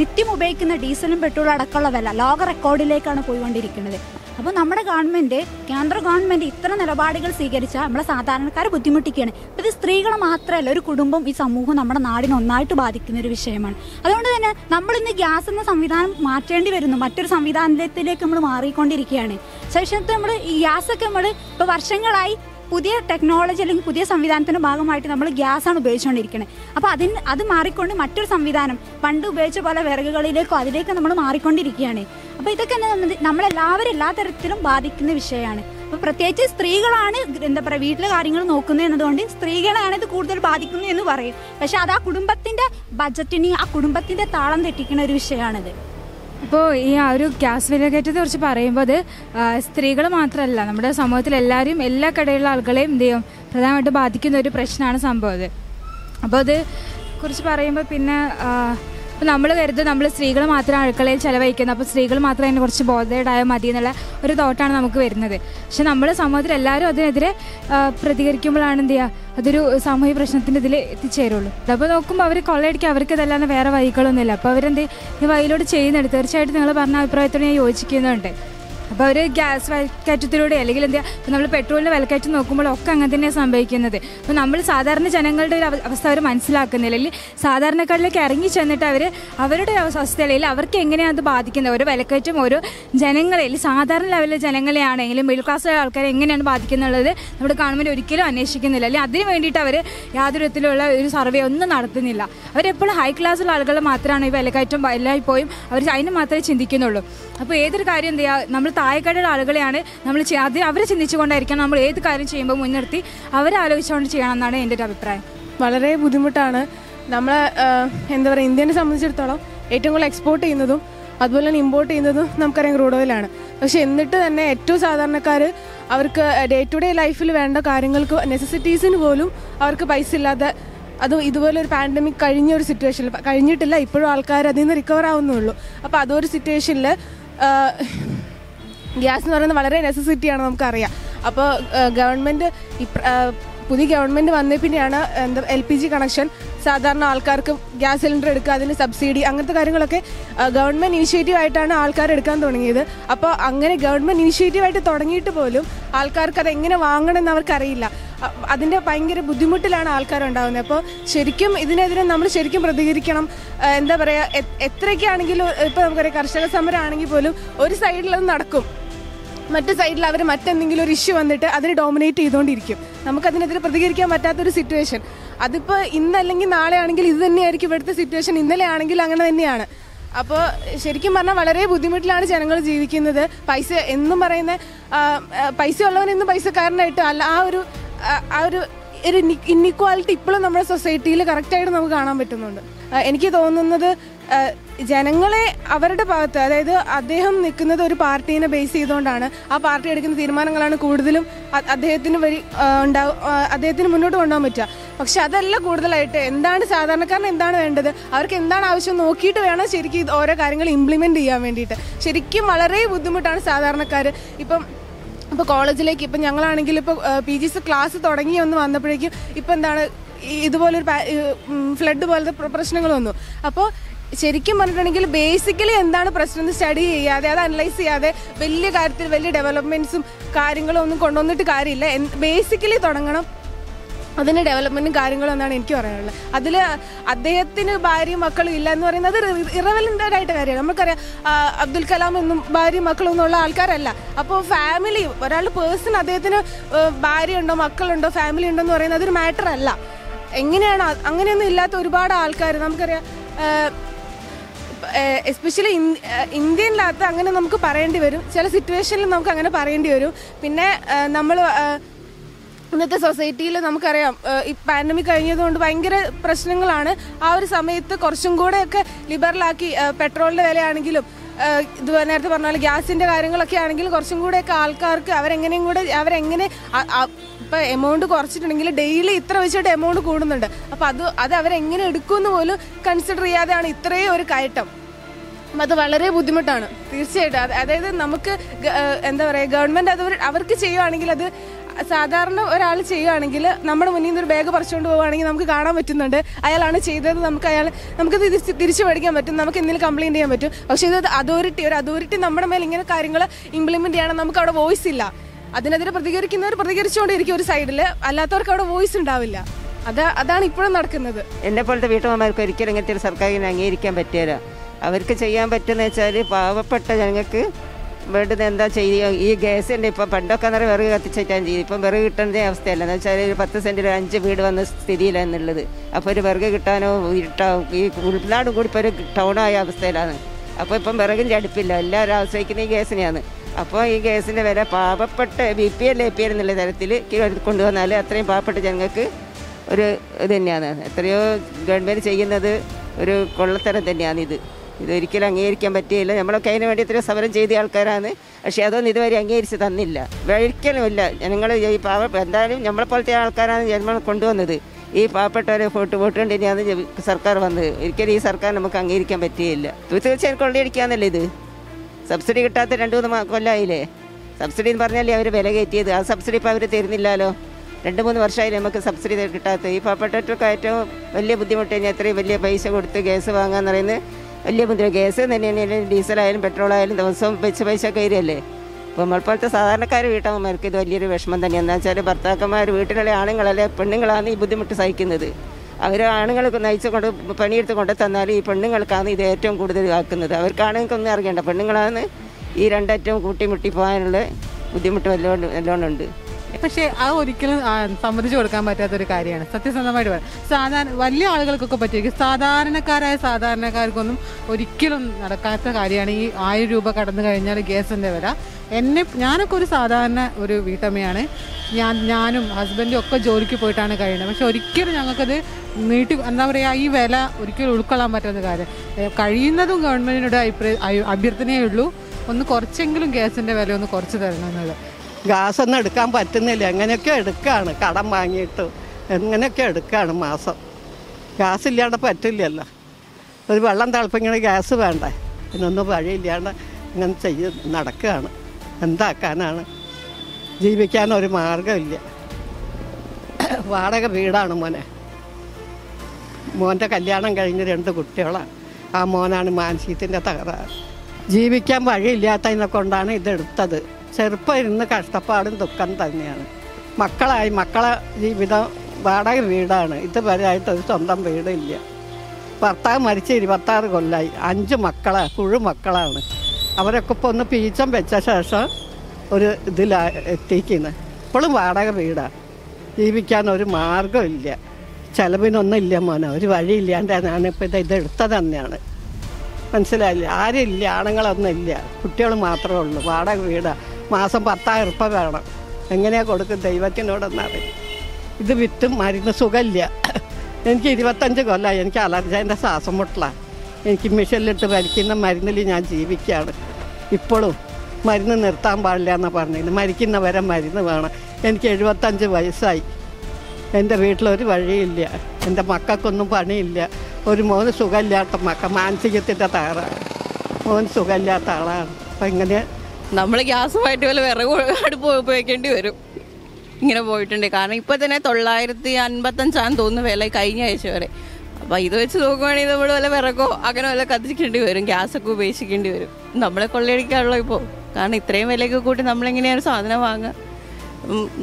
നിത്യം ഉപയോഗിക്കുന്ന ഡീസലും പെട്രോളും അടക്കമുള്ള വില ലോക റെക്കോർഡിലേക്കാണ് പോയിക്കൊണ്ടിരിക്കുന്നത്. അപ്പോൾ നമ്മുടെ ഗവൺമെൻറ്, കേന്ദ്ര ഗവൺമെൻറ് ഇത്തരം നിലപാടുകൾ സ്വീകരിച്ചാൽ നമ്മളെ സാധാരണക്കാരെ ബുദ്ധിമുട്ടിക്കുകയാണ്. അപ്പോൾ ഇത് സ്ത്രീകൾ മാത്രമല്ല, ഒരു കുടുംബം, ഈ സമൂഹം, നമ്മുടെ നാടിനെ ഒന്നായിട്ട് ബാധിക്കുന്ന ഒരു വിഷയമാണ്. അതുകൊണ്ട് തന്നെ നമ്മളിന്ന് ഗ്യാസ് എന്ന സംവിധാനം മാറ്റേണ്ടി വരുന്നു, മറ്റൊരു സംവിധാനത്തിലേക്ക് നമ്മൾ മാറിക്കൊണ്ടിരിക്കുകയാണ്. ശേഷത്തെ നമ്മൾ ഈ ഗ്യാസൊക്കെ നമ്മൾ ഇപ്പോൾ വർഷങ്ങളായി പുതിയ ടെക്നോളജി അല്ലെങ്കിൽ പുതിയ സംവിധാനത്തിൻ്റെ ഭാഗമായിട്ട് നമ്മൾ ഗ്യാസാണ് ഉപയോഗിച്ചുകൊണ്ടിരിക്കുന്നത്. അപ്പോൾ അത് മാറിക്കൊണ്ട് മറ്റൊരു സംവിധാനം, പണ്ട് ഉപയോഗിച്ച പോലെ വിറകുകളിലേക്കും അതിലേക്ക് നമ്മൾ മാറിക്കൊണ്ടിരിക്കുകയാണ്. അപ്പോൾ ഇതൊക്കെ നമ്മളെല്ലാവരും എല്ലാ തരത്തിലും ബാധിക്കുന്ന വിഷയമാണ്. അപ്പോൾ പ്രത്യേകിച്ച് സ്ത്രീകളാണ് എന്താ പറയുക വീട്ടിലെ കാര്യങ്ങൾ നോക്കുന്നത് എന്നതുകൊണ്ട് സ്ത്രീകളാണ് ഇത് കൂടുതൽ ബാധിക്കുന്നത് എന്ന് പറയും. പക്ഷേ അത് ആ കുടുംബത്തിൻ്റെ ബഡ്ജറ്റിന്, ആ കുടുംബത്തിൻ്റെ താളം തെറ്റിക്കുന്ന ഒരു വിഷയമാണിത്. ഇപ്പോൾ ഈ ആ ഒരു ഗ്യാസ് വിലക്കയറ്റത്തെ കുറിച്ച് പറയുമ്പോൾ അത് സ്ത്രീകൾ മാത്രമല്ല, നമ്മുടെ സമൂഹത്തിൽ എല്ലാവരും, എല്ലാ കടയിലുള്ള ആളുകളെയും എന്ത് ചെയ്യും, പ്രധാനമായിട്ട് ബാധിക്കുന്ന ഒരു പ്രശ്നമാണ് സംഭവം അത്. അപ്പോൾ അത് കുറിച്ച് പറയുമ്പോൾ പിന്നെ ഇപ്പോൾ നമ്മൾ കരുതും നമ്മൾ സ്ത്രീകൾ മാത്രം അടുക്കളയിൽ ചിലവഴിക്കുന്നത്, അപ്പോൾ സ്ത്രീകൾ മാത്രം അതിനെക്കുറിച്ച് ബോധേഡായാൽ മതി എന്നുള്ള ഒരു തോട്ടാണ് നമുക്ക് വരുന്നത്. പക്ഷെ നമ്മുടെ സമൂഹത്തിൽ എല്ലാവരും അതിനെതിരെ പ്രതികരിക്കുമ്പോഴാണ് എന്ത് ചെയ്യുക, അതൊരു സാമൂഹ്യ പ്രശ്നത്തിൻ്റെ ഇതിൽ എത്തിച്ചേരുള്ളൂ. അപ്പോൾ നോക്കുമ്പോൾ അവർ കൊള്ളയടിക്കുക, അവർക്ക് ഇതല്ലാതെ വേറെ വഴികളൊന്നുമില്ല. അപ്പോൾ അവരെന്ത് ഈ വഴിയിലൂടെ ചെയ്യുന്നുണ്ട്. തീർച്ചയായിട്ടും നിങ്ങൾ പറഞ്ഞ അഭിപ്രായത്തോട് ഞാൻ യോജിക്കുന്നുണ്ട്. അപ്പോൾ അവർ ഗ്യാസ് വിലക്കയറ്റത്തിലൂടെ അല്ലെങ്കിൽ എന്ത് ചെയ്യുക, ഇപ്പോൾ നമ്മൾ പെട്രോളിൻ്റെ വിലക്കയറ്റം നോക്കുമ്പോഴൊക്കെ അങ്ങനെ തന്നെയാണ് സംഭവിക്കുന്നത്. അപ്പോൾ നമ്മൾ സാധാരണ ജനങ്ങളുടെ ഒരു അവസ്ഥ അവർ മനസ്സിലാക്കുന്നില്ല, അല്ലെങ്കിൽ സാധാരണക്കാരിലേക്ക് ഇറങ്ങി ചെന്നിട്ട് അവരുടെ അവസ്ഥ അല്ലെങ്കിൽ അവർക്ക് എങ്ങനെയാണ് അത് ബാധിക്കുന്നത്, ഓരോ വിലക്കയറ്റം ഓരോ ജനങ്ങളെ അല്ലെങ്കിൽ സാധാരണ ലെവലിലെ ജനങ്ങളെയാണെങ്കിലും മിഡിൽ ക്ലാസ്സിലുള്ള ആൾക്കാരെ എങ്ങനെയാണ് ബാധിക്കുന്നുള്ളത് നമ്മുടെ ഗവൺമെൻറ് ഒരിക്കലും അന്വേഷിക്കുന്നില്ല. അല്ലെങ്കിൽ അതിന് വേണ്ടിയിട്ട് അവർ യാതൊരു വിധത്തിലുള്ള ഒരു സർവേ ഒന്നും നടത്തുന്നില്ല. അവരെപ്പോഴും ഹൈ ക്ലാസ്സുള്ള ആളുകൾ മാത്രമാണ് ഈ വിലക്കയറ്റം എല്ലായ്പ്പോഴും അവർ അതിന് മാത്രമേ ചിന്തിക്കുന്നുള്ളൂ. അപ്പോൾ ഏതൊരു കാര്യം എന്ത് ചെയ്യുക, നമ്മൾ താഴെക്കാരുടെ ആളുകളെയാണ് നമ്മൾ അവരെ ചിന്തിച്ചുകൊണ്ടായിരിക്കണം നമ്മൾ ഏത് കാര്യം ചെയ്യുമ്പോൾ മുൻനിർത്തി അവരെ ആലോചിച്ചുകൊണ്ട് ചെയ്യണം എന്നാണ് എൻ്റെ ഒരു അഭിപ്രായം. വളരെ ബുദ്ധിമുട്ടാണ്. നമ്മൾ എന്താ പറയുക, ഇന്ത്യനെ സംബന്ധിച്ചിടത്തോളം ഏറ്റവും കൂടുതൽ എക്സ്പോർട്ട് ചെയ്യുന്നതും അതുപോലെ തന്നെ ഇമ്പോർട്ട് ചെയ്യുന്നതും നമുക്കറിയാം ക്രൂഡ് ഓയിലാണ്. പക്ഷേ എന്നിട്ട് തന്നെ ഏറ്റവും സാധാരണക്കാർ അവർക്ക് ഡേ ടു ഡേ ലൈഫിൽ വേണ്ട കാര്യങ്ങൾക്ക്, നെസസിറ്റീസിന് പോലും അവർക്ക് പൈസ ഇല്ലാതെ, അതും ഇതുപോലെ ഒരു പാൻഡമിക് കഴിഞ്ഞ ഒരു സിറ്റുവേഷനിൽ, കഴിഞ്ഞിട്ടില്ല, ഇപ്പോഴും ആൾക്കാർ അതിൽ നിന്ന് റിക്കവർ ആവുന്നുള്ളൂ. അപ്പോൾ അതൊരു സിറ്റുവേഷനിൽ ഗ്യാസ് എന്ന് പറയുന്നത് വളരെ നെസസിറ്റിയാണ്, നമുക്കറിയാം. അപ്പോൾ ഗവൺമെൻറ്, പുതിയ ഗവൺമെൻറ് വന്നതിൽ പിന്നെയാണ് എന്താ LPG കണക്ഷൻ, സാധാരണ ആൾക്കാർക്ക് ഗ്യാസ് സിലിണ്ടർ എടുക്കുക, അതിന് സബ്സിഡി, അങ്ങനത്തെ കാര്യങ്ങളൊക്കെ ഗവൺമെൻറ് ഇനിഷ്യേറ്റീവായിട്ടാണ് ആൾക്കാർ എടുക്കാൻ തുടങ്ങിയത്. അപ്പോൾ അങ്ങനെ ഗവൺമെൻറ് ഇനിഷ്യേറ്റീവായിട്ട് തുടങ്ങിയിട്ട് പോലും ആൾക്കാർക്ക് അത് എങ്ങനെ വാങ്ങണമെന്ന് അവർക്കറിയില്ല. അതിൻ്റെ ഭയങ്കര ബുദ്ധിമുട്ടിലാണ് ആൾക്കാരുണ്ടാകുന്നത്. അപ്പോൾ ശരിക്കും ഇതിനെതിരെ നമ്മൾ ശരിക്കും പ്രതികരിക്കണം. എന്താ പറയുക, എത്രയ്ക്കാണെങ്കിലും ഇപ്പോൾ നമുക്കറിയാം കർഷക സമരം ആണെങ്കിൽ പോലും ഒരു സൈഡിലത് നടക്കും, മറ്റു സൈഡിൽ അവർ മറ്റെന്തെങ്കിലും ഒരു ഇഷ്യൂ വന്നിട്ട് അതിനെ ഡോമിനേറ്റ് ചെയ്തുകൊണ്ടിരിക്കും. നമുക്കതിനെതിരെ പ്രതികരിക്കാൻ പറ്റാത്തൊരു സിറ്റുവേഷൻ. അതിപ്പോൾ ഇന്നല്ലെങ്കിൽ നാളെ ആണെങ്കിൽ ഇത് തന്നെയായിരിക്കും ഇവിടുത്തെ സിറ്റുവേഷൻ, ഇന്നലെ ആണെങ്കിൽ അങ്ങനെ തന്നെയാണ്. അപ്പോൾ ശരിക്കും പറഞ്ഞാൽ വളരെ ബുദ്ധിമുട്ടിലാണ് ജനങ്ങൾ ജീവിക്കുന്നത്. പൈസ എന്നും പറയുന്ന പൈസ ഉള്ളവനെന്നും പൈസക്കാരനായിട്ട് അല്ല, ആ ഒരു ഇൻഇക്വാലിറ്റി ഇപ്പോഴും നമ്മുടെ സൊസൈറ്റിയിൽ കറക്റ്റായിട്ട് നമുക്ക് കാണാൻ പറ്റുന്നുണ്ട്. എനിക്ക് തോന്നുന്നത് ജനങ്ങളെ അവരുടെ ഭാഗത്ത്, അതായത് അദ്ദേഹം നിൽക്കുന്നത് ഒരു പാർട്ടീനെ ബേസ് ചെയ്തുകൊണ്ടാണ്, ആ പാർട്ടി എടുക്കുന്ന തീരുമാനങ്ങളാണ് കൂടുതലും അദ്ദേഹത്തിന് അദ്ദേഹത്തിന് മുന്നോട്ട് കൊണ്ടുപോകാൻ പറ്റുക. പക്ഷെ അതല്ല, കൂടുതലായിട്ട് എന്താണ് സാധാരണക്കാരന് എന്താണ് വേണ്ടത്, അവർക്ക് എന്താണ് ആവശ്യം നോക്കിയിട്ട് വേണം ശരിക്കും ഇത് ഓരോ കാര്യങ്ങൾ ഇംപ്ലിമെൻ്റ് ചെയ്യാൻ വേണ്ടിയിട്ട്. ശരിക്കും വളരെ ബുദ്ധിമുട്ടാണ് സാധാരണക്കാർ. ഇപ്പോൾ കോളേജിലേക്ക്, ഇപ്പോൾ ഞങ്ങളാണെങ്കിൽ ഇപ്പോൾ PG's ക്ലാസ് തുടങ്ങി ഒന്ന് വന്നപ്പോഴേക്കും ഇപ്പോൾ എന്താണ് ഇതുപോലൊരു ഫ്ലഡ് പോലത്തെ പ്രശ്നങ്ങൾ വന്നു. അപ്പോൾ ശരിക്കും പറഞ്ഞിട്ടുണ്ടെങ്കിൽ ബേസിക്കലി എന്താണ് പ്രശ്നം സ്റ്റഡി ചെയ്യാതെ, അത് അനലൈസ് ചെയ്യാതെ വലിയ കാര്യത്തിൽ വലിയ ഡെവലപ്മെൻറ്റ്സും കാര്യങ്ങളും ഒന്നും കൊണ്ടുവന്നിട്ട് കാര്യമില്ല. ബേസിക്കലി തുടങ്ങണം, അതിൻ്റെ ഡെവലപ്മെൻറ്റും കാര്യങ്ങളും എന്നാണ് എനിക്ക് പറയാനുള്ളത്. അതിൽ അദ്ദേഹത്തിന് ഭാര്യയും മക്കളും ഇല്ല എന്ന് പറയുന്നത് ഇറവലൻ്റായിട്ട് കാര്യമാണ്. നമുക്കറിയാം അബ്ദുൽ കലാം ഒന്നും ഭാര്യയും മക്കളും ഒന്നുള്ള ആൾക്കാരല്ല. അപ്പോൾ ഫാമിലി, ഒരാൾ പേഴ്സൺ, അദ്ദേഹത്തിന് ഭാര്യ ഉണ്ടോ മക്കളുണ്ടോ ഫാമിലി ഉണ്ടോ എന്ന് പറയുന്നത് അതൊരു മാറ്ററല്ല. എങ്ങനെയാണ് അങ്ങനെയൊന്നും ഇല്ലാത്ത ഒരുപാട് ആൾക്കാർ നമുക്കറിയാം, എസ്പെഷ്യലി ഇന്ത്യയിലകത്ത് അങ്ങനെ നമുക്ക് പറയേണ്ടി വരും, ചില സിറ്റുവേഷനിൽ നമുക്ക് അങ്ങനെ പറയേണ്ടി വരും. പിന്നെ നമ്മൾ ഇന്നത്തെ സൊസൈറ്റിയിൽ നമുക്കറിയാം ഈ പാൻഡമിക് കഴിഞ്ഞതുകൊണ്ട് ഭയങ്കര പ്രശ്നങ്ങളാണ് ആ ഒരു സമയത്ത് കുറച്ചും കൂടെയൊക്കെ ലിബറലാക്കി പെട്രോളിന്റെ വിലയാണെങ്കിലും ഇതുവരെ നേരത്തെ പറഞ്ഞ പോലെ ഗ്യാസിന്റെ കാര്യങ്ങളൊക്കെ ആണെങ്കിലും കുറച്ചും കൂടെയൊക്കെ ആൾക്കാർക്ക് അവരെങ്ങനെയും കൂടെ അവരെങ്ങനെ ഇപ്പോൾ എമൗണ്ട് കുറച്ചിട്ടുണ്ടെങ്കിൽ ഡെയിലി ഇത്ര വെച്ചിട്ട് എമൗണ്ട് കൂടുന്നുണ്ട് അപ്പോൾ അത് അവരെങ്ങനെ എടുക്കുമെന്ന് പോലും കൺസിഡർ ചെയ്യാതെയാണ് ഇത്രയും ഒരു കയറ്റം അത് വളരെ ബുദ്ധിമുട്ടാണ് തീർച്ചയായിട്ടും അതായത് നമുക്ക് എന്താ പറയുക ഗവൺമെൻറ് അത് അവർക്ക് ചെയ്യുകയാണെങ്കിൽ അത് സാധാരണ ഒരാൾ ചെയ്യുകയാണെങ്കിൽ നമ്മുടെ മുന്നിൽ നിന്നൊരു ബാഗ് പറിച്ചുകൊണ്ട് പോവുകയാണെങ്കിൽ നമുക്ക് കാണാൻ പറ്റുന്നുണ്ട് അയാളാണ് ചെയ്തത് നമുക്കത് തിരിച്ചു പഠിക്കാൻ പറ്റും നമുക്ക് എന്തെങ്കിലും കംപ്ലയിൻറ്റ് ചെയ്യാൻ പറ്റും പക്ഷേ ഇത് ഒരു അതോറിറ്റി നമ്മുടെ മേലെ ഇങ്ങനെ കാര്യങ്ങൾ ഇംപ്ലിമെൻറ്റ് ചെയ്യണം നമുക്ക് അവിടെ വോയിസ് ഇല്ല അതിനെതിരെ പ്രതികരിക്കുന്നവർ പ്രതികരിച്ചുകൊണ്ടിരിക്കും ഒരു സൈഡിൽ അല്ലാത്തവർക്ക് അവിടെ വോയിസ് ഉണ്ടാവില്ല അതാണ് ഇപ്പോഴും നടക്കുന്നത് എന്നെ പോലത്തെ വീട്ടമ്മമാർക്ക് ഒരിക്കലും ഇങ്ങനത്തെ ഒരു സർക്കാരിനെ അംഗീകരിക്കാൻ പറ്റില്ല അവർക്ക് ചെയ്യാൻ പറ്റുന്ന വെച്ചാൽ പാവപ്പെട്ട ജനങ്ങൾക്ക് വേണ്ടത് എന്താ ചെയ്യുക ഈ ഗ്യാസിൻ്റെ ഇപ്പം പണ്ടൊക്കെ നിറയെ വിറക് കത്തിച്ചിട്ടാണ് ചെയ്യും ഇപ്പം വിറക് കിട്ടേണ്ട അവസ്ഥയല്ല എന്ന് വെച്ചാൽ ഒരു 10 സെൻറ്റിൽ 5 വീട് വന്ന സ്ഥിതിയിലാന്നുള്ളത് അപ്പോൾ ഒരു വിറക് കിട്ടാനോ ഈ ഉൾനാടും കൂടി ഇപ്പോൾ ഒരു ടൗണായ അവസ്ഥയിലാണ് അപ്പോൾ ഇപ്പം വിറകിൻ്റെ അടുപ്പില്ല എല്ലാവരും ആശ്രയിക്കുന്ന ഈ ഗ്യാസിനെയാണ് അപ്പോൾ ഈ ഗ്യാസിൻ്റെ വില പാവപ്പെട്ട BPL APL എന്നുള്ള തരത്തിൽ കൊണ്ടുവന്നാൽ അത്രയും പാവപ്പെട്ട ജനങ്ങൾക്ക് ഒരു ഇത് തന്നെയാണ് എത്രയോ ഗവൺമെൻറ് ചെയ്യുന്നത് ഒരു കൊള്ളത്തരം തന്നെയാണ് ഇതൊരിക്കലും അംഗീകരിക്കാൻ പറ്റിയില്ല നമ്മളൊക്കെ അതിന് വേണ്ടി ഇത്രയും സമരം ചെയ്ത ആൾക്കാരാണ് പക്ഷേ അതൊന്നും ഇതുവരെ അംഗീകരിച്ച് തന്നില്ല ഒരിക്കലുമില്ല ജനങ്ങൾ ഈ എന്തായാലും നമ്മളെപ്പോലത്തെ ആൾക്കാരാണ് ജനങ്ങൾ കൊണ്ടുവന്നത് ഈ പാവപ്പെട്ടവരെ വോട്ട് കണ്ടിട്ടാണ് സർക്കാർ വന്നത് ഒരിക്കലും ഈ സർക്കാർ നമുക്ക് അംഗീകരിക്കാൻ പറ്റിയില്ല തീർച്ചയായും കൊള്ളയടിക്കുകയെന്നല്ലേ ഇത് സബ്സിഡി കിട്ടാത്ത 2-3 കൊല്ലമായില്ലേ സബ്സിഡി എന്ന് പറഞ്ഞാലേ അവർ വില കയറ്റിയത് ആ സബ്സിഡി ഇപ്പോൾ അവർ തരുന്നില്ലല്ലോ 2-3 വർഷമായില്ലേ നമുക്ക് സബ്സിഡി കിട്ടാത്തത് ഈ പാവപ്പെട്ടവർക്കൊക്കെ ഏറ്റവും വലിയ ബുദ്ധിമുട്ട് കഴിഞ്ഞാൽ എത്രയും വലിയ പൈസ കൊടുത്ത് ഗ്യാസ് വാങ്ങാന്ന് പറയുന്നത് വലിയ മുദ്ര ഗ്യാസ് തന്നെയാണെങ്കിലും ഡീസലായാലും പെട്രോളായാലും ദിവസവും വെച്ച് പൈസ കയറിയല്ലേ അപ്പോൾ നമ്മളെപ്പോലത്തെ സാധാരണക്കാർ വീട്ടമ്മമാർക്ക് ഇത് വലിയൊരു വിഷമം തന്നെയാണ് എന്ന് വെച്ചാൽ ഭർത്താക്കന്മാർ വീട്ടിലുള്ള ആണുങ്ങളല്ലേ പെണ്ണുങ്ങളാണ് ഈ ബുദ്ധിമുട്ട് സഹിക്കുന്നത് അവർ ആണുങ്ങൾ നയിച്ചുകൊണ്ട് പണിയെടുത്ത് കൊണ്ട് തന്നാൽ ഈ പെണ്ണുങ്ങൾക്കാണ് ഇത് ഏറ്റവും കൂടുതൽ ആക്കുന്നത് അവർക്ക് ആണുങ്ങൾക്കൊന്നും അറിയണ്ട പെണ്ണുങ്ങളാണ് ഈ രണ്ടേറ്റവും കൂട്ടിമുട്ടി പോകാനുള്ള ബുദ്ധിമുട്ട് നല്ലോണമുണ്ട് പക്ഷേ ആ ഒരിക്കലും സമ്മതിച്ചു കൊടുക്കാൻ പറ്റാത്തൊരു കാര്യമാണ് സത്യസന്ധമായിട്ട് പറയാം സാധാരണ വലിയ ആളുകൾക്കൊക്കെ പറ്റിയിരിക്കും സാധാരണക്കാർക്കൊന്നും ഒരിക്കലും നടക്കാത്ത കാര്യമാണ് ഈ 1000 രൂപ കടന്നു കഴിഞ്ഞാൽ ഗ്യാസിൻ്റെ വില ഞാനൊക്കെ ഒരു സാധാരണ ഒരു വീട്ടമ്മയാണ് ഞാനും ഹസ്ബൻഡും ഒക്കെ ജോലിക്ക് പോയിട്ടാണ് കഴിയുന്നത് പക്ഷെ ഒരിക്കലും ഞങ്ങൾക്കത് എന്താ പറയുക ഈ വില ഒരിക്കലും ഉൾക്കൊള്ളാൻ പറ്റുന്ന കാര്യം കഴിയുന്നതും ഗവൺമെൻറ്റിനോട് അഭ്യർത്ഥനയേ ഉള്ളൂ ഒന്ന് കുറച്ചെങ്കിലും ഗ്യാസിൻ്റെ വില ഒന്ന് കുറച്ച് തരണമെന്നുള്ളത് ഗ്യാസൊന്നും എടുക്കാൻ പറ്റുന്നില്ല എങ്ങനെയൊക്കെ എടുക്കുകയാണ് കടം വാങ്ങിയിട്ട് എങ്ങനെയൊക്കെ എടുക്കുകയാണ് മാസം ഗ്യാസ് ഇല്ലാണ്ട് പറ്റില്ലല്ലോ ഒരു വെള്ളം തിളപ്പിക്കണ ഗ്യാസ് വേണ്ടേ ഇതിനൊന്നും വഴിയില്ലാണ്ട് ഇങ്ങനെ നടക്കുകയാണ് എന്താക്കാനാണ് ജീവിക്കാനൊരു മാർഗമില്ല വാടക വീടാണ് മോൻ്റെ കല്യാണം കഴിഞ്ഞ് 2 കുട്ടികളാണ് ആ മോനാണ് മാനസികത്തിൻ്റെ തകരാറ് ജീവിക്കാൻ വഴിയില്ലാത്തതിനെ കൊണ്ടാണ് ഇതെടുത്തത് ചെറുപ്പം ഇരുന്ന് കഷ്ടപ്പാടും ദുഃഖം തന്നെയാണ് മക്കളെ ജീവിതം വാടക വീടാണ് ഇതുവരെയായിട്ട് ഒരു സ്വന്തം വീടില്ല ഭർത്താവ് മരിച്ച് 26 കൊല്ലമായി 5 മക്കളെ കുഴുമക്കളാണ് അവരൊക്കെ ഇപ്പോൾ ഒന്ന് പീച്ചം വെച്ച ശേഷം ഒരു ഇതിലാണ് എത്തിക്കുന്നത് ഇപ്പോഴും വാടക വീടാണ് ജീവിക്കാനൊരു മാർഗമില്ല ചിലവിനൊന്നും ഇല്ല മോനെ ഒരു വഴിയില്ലാണ്ട് ഞാനിപ്പോൾ ഇതെടുത്തത് തന്നെയാണ് മനസ്സിലായില്ല ആരും ഇല്ല ആണുങ്ങളൊന്നും ഇല്ല കുട്ടികൾ മാത്രമേ ഉള്ളൂ വാടക വീടാണ് മാസം 10,000 രൂപ വേണം എങ്ങനെയാണ് കൊടുക്കും ദൈവത്തിനോടൊന്നറിയാം ഇത് വിറ്റും മരുന്ന് സുഖമില്ല എനിക്ക് 25 കൊല്ലമായി എനിക്ക് അലർജീൻ്റെ ശ്വാസം മുട്ടലാണ് എനിക്ക് മിഷനിലിട്ട് വലിക്കുന്ന മരുന്നിൽ ഞാൻ ജീവിക്കുകയാണ് ഇപ്പോഴും മരുന്ന് നിർത്താൻ പാടില്ല എന്നാണ് പറഞ്ഞത് മരിക്കുന്നവരെ മരുന്ന് വേണം എനിക്ക് 75 വയസ്സായി എൻ്റെ വീട്ടിലൊരു വഴിയില്ല എൻ്റെ മക്കൾക്കൊന്നും പണിയില്ല ഒരു മോന് സുഖമില്ലാത്ത മക്ക മാനസികത്തിൻ്റെ തകരാണ് മോന് സുഖമില്ലാത്ത ആളാണ് അപ്പം ഇങ്ങനെ നമ്മൾ ഗ്യാസുമായിട്ട് പോലെ വിറക് അടുപ്പ് ഉപയോഗിക്കേണ്ടി വരും ഇങ്ങനെ പോയിട്ടുണ്ട് കാരണം ഇപ്പം തന്നെ 955 തോന്നുന്നു വില കഴിഞ്ഞ ആഴ്ച വരെ അപ്പം ഇത് വെച്ച് നോക്കുകയാണെങ്കിൽ നമ്മൾ വല്ല വിറകോ അങ്ങനെ വല്ല കത്തിക്കേണ്ടി വരും ഗ്യാസൊക്കെ ഉപേക്ഷിക്കേണ്ടി വരും നമ്മളെ കൊള്ളയടിക്കാറുള്ളൂ ഇപ്പോൾ കാരണം ഇത്രയും വിലയൊക്കെ കൂട്ടി നമ്മളെങ്ങനെയാണ് സാധനം വാങ്ങുക